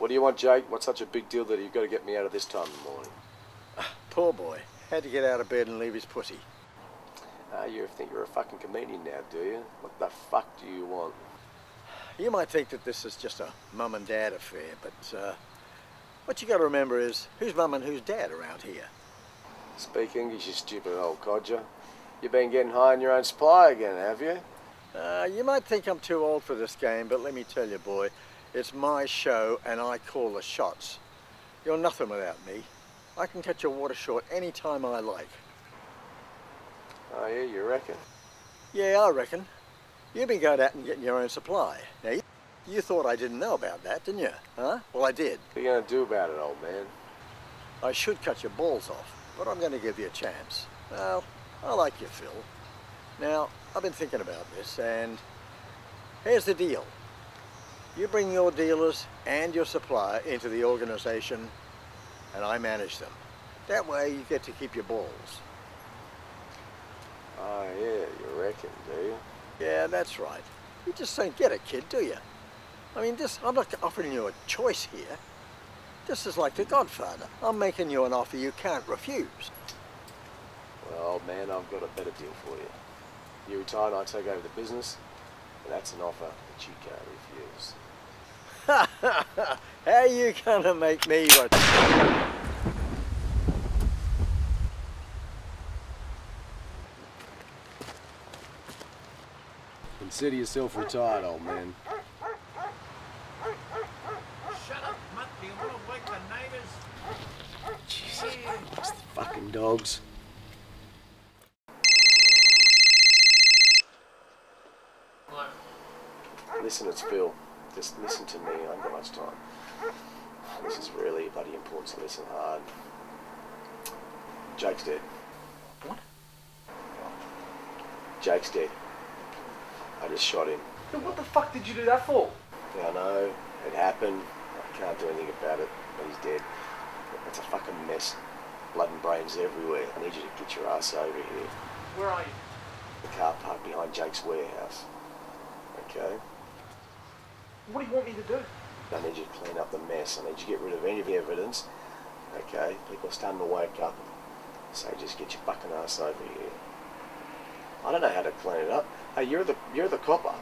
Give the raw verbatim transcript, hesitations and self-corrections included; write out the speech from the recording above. What do you want, Jake? What's such a big deal that you've got to get me out of this time in the morning? Ah, poor boy. Had to get out of bed and leave his pussy. Ah, you think you're a fucking comedian now, do you? What the fuck do you want? You might think that this is just a mum and dad affair, but uh, what you got to remember is who's mum and who's dad around here. Speak English, you stupid old codger. You've been getting high on your own supply again, have you? Uh, you might think I'm too old for this game, but let me tell you, boy, it's my show and I call the shots. You're nothing without me. I can cut your water short any time I like. Oh yeah, you reckon? Yeah, I reckon. You've been going out and getting your own supply. Now, you, you thought I didn't know about that, didn't you? Huh? Well, I did. What are you going to do about it, old man? I should cut your balls off, but I'm going to give you a chance. Well, I like you, Phil. Now, I've been thinking about this, and here's the deal. You bring your dealers and your supplier into the organization and I manage them. That way you get to keep your balls. Oh yeah, you reckon, do you? Yeah, that's right. You just don't get it, kid, do you? I mean, this, I'm not offering you a choice here. This is like The Godfather. I'm making you an offer you can't refuse. Well, man, I've got a better deal for you. You retire and I take over the business, and that's an offer that you can't refuse. How are you gonna make me what? Consider yourself retired, old man. Shut up, mutt! Do you want to wake the neighbors? Jesus Christ, the fucking dogs. Listen, it's Phil. Just listen to me, I haven't got much time. This is really bloody important, so listen hard. Jake's dead. What? Jake's dead. I just shot him. Then what the fuck did you do that for? I know, it happened. I can't do anything about it, but he's dead. It's a fucking mess. Blood and brains everywhere. I need you to get your ass over here. Where are you? The car park behind Jake's warehouse. Okay? What do you want me to do? I need you to clean up the mess. I need you to get rid of any of the evidence. Okay, people are starting to wake up. So just get your fucking ass over here. I don't know how to clean it up. Hey, you're the you're the copper.